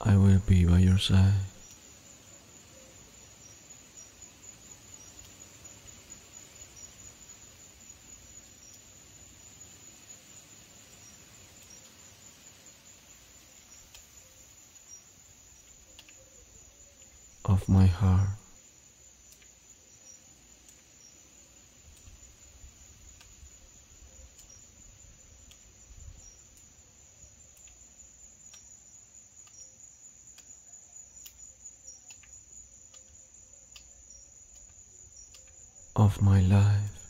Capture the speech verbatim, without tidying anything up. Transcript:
I will be by your side. Of my heart. Of my life.